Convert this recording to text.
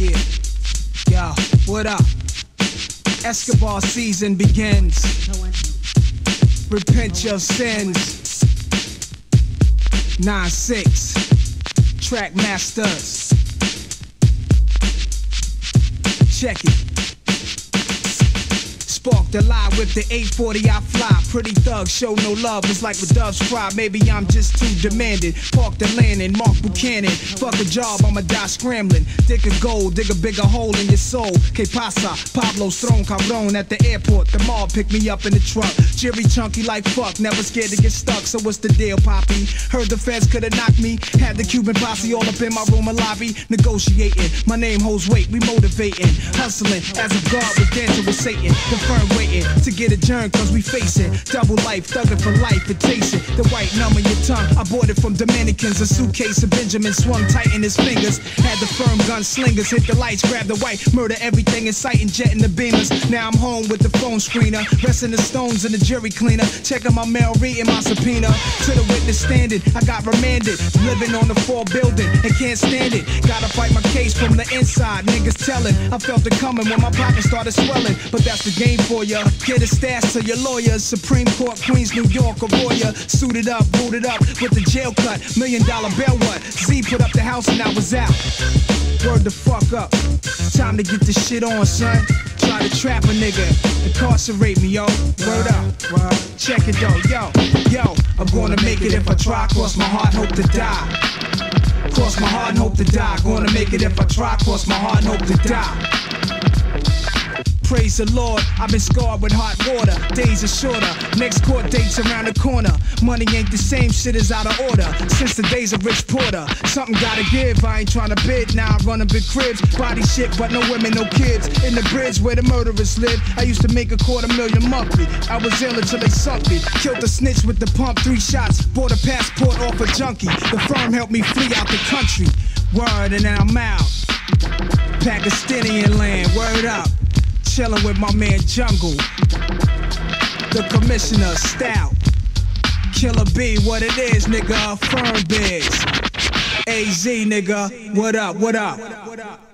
Yeah, yo, what up? Escobar season begins. Repent your sins. 9-6. Trackmasters. Check it. Spark the lie with the 840, I fly. Pretty thugs show no love, it's like with doves cry. Maybe I'm just too demanding. Park the landing, Mark Buchanan. Fuck a job, I'ma die scrambling. Dig a goal, dig a bigger hole in your soul. Que Pasa, Pablo's thrown cabron at the airport. The Mobb picked me up in the truck. Jerry chunky like fuck, never scared to get stuck. So what's the deal, Papi? Heard the feds coulda knocked me. Had the Cuban posse all up in my room and lobby. Negotiating, my name holds weight, we motivating. Hustling, as if God was dancing with Satan. The Firm waiting to get adjourned cause we facing double life, thugging for life and chasing the white numb on your tongue. I bought it from Dominicans, a suitcase of Benjamins swung tight in his fingers. Had the Firm gun slingers, hit the lights, grab the white, murder everything in sight and jetting the beamers. Now I'm home with the phone screener, resting the stones in the jury cleaner, checking my mail, reading my subpoena. To the witness standing, I got remanded, living on the floor building and can't stand it. Gotta fight my case from the inside, niggas telling. I felt it coming when my pocket started swelling, but that's the game for ya. Get a stash to your lawyers. Supreme Court, Queens, New York, a warrior. Suited up, booted up with the jail cut. $1 million bail what? Z put up the house and I was out. Word the fuck up. Time to get this shit on, son. Try to trap a nigga. Incarcerate me, yo. Word up. Right. Check it though, yo. Yo, I'm gonna make it if I try. Cross my heart, hope to die. Cross my heart and hope to die. Gonna make it if I try. Cross my heart and hope to die. Praise the Lord, I've been scarred with hot water. Days are shorter, next court date's around the corner. Money ain't the same, shit is out of order. Since the days of Rich Porter, something gotta give. I ain't tryna bid, now I run a big cribs. Body shit, but no women, no kids. In the bridge where the murderers live. I used to make $250,000 monthly. I was ill until they sucked me. Killed the snitch with the pump, 3 shots. Bought a passport off a junkie. The Firm helped me flee out the country. Word, and now I'm out. Palestinian land, word up. Chillin' with my man Jungle, the Commissioner, Stout, Killer B, what it is, nigga, Firm Biz, AZ, nigga, what up, what up?